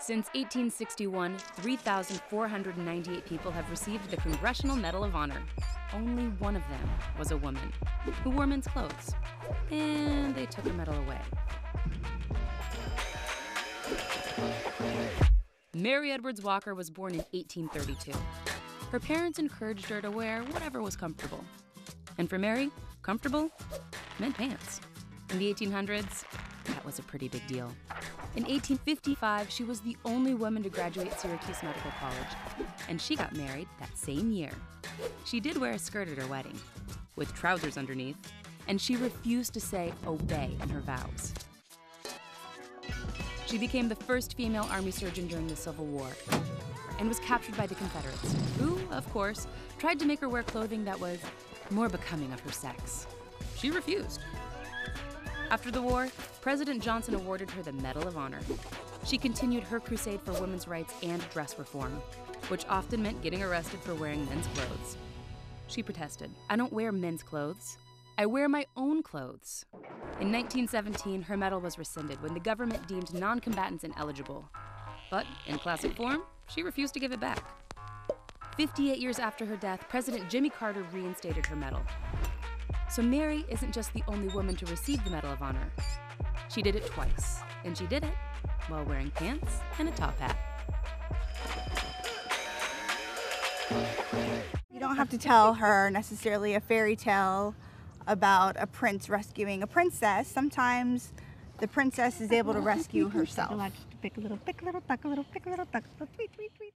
Since 1861, 3,498 people have received the Congressional Medal of Honor. Only one of them was a woman who wore men's clothes, and they took the medal away. Mary Edwards Walker was born in 1832. Her parents encouraged her to wear whatever was comfortable. And for Mary, comfortable meant pants. In the 1800s, that was a pretty big deal. In 1855, she was the only woman to graduate Syracuse Medical College, and she got married that same year. She did wear a skirt at her wedding, with trousers underneath, and she refused to say obey in her vows. She became the first female army surgeon during the Civil War, and was captured by the Confederates, who, of course, tried to make her wear clothing that was more becoming of her sex. She refused. After the war, President Johnson awarded her the Medal of Honor. She continued her crusade for women's rights and dress reform, which often meant getting arrested for wearing men's clothes. She protested, "I don't wear men's clothes. I wear my own clothes." In 1917, her medal was rescinded when the government deemed non-combatants ineligible. But in classic form, she refused to give it back. 58 years after her death, President Jimmy Carter reinstated her medal. So Mary isn't just the only woman to receive the Medal of Honor. She did it twice, and she did it while wearing pants and a top hat. You don't have to tell her necessarily a fairy tale about a prince rescuing a princess. Sometimes the princess is able to rescue herself. Pick a little, pick a little, pick a little, pick a little, pick a little, tweet, tweet, tweet.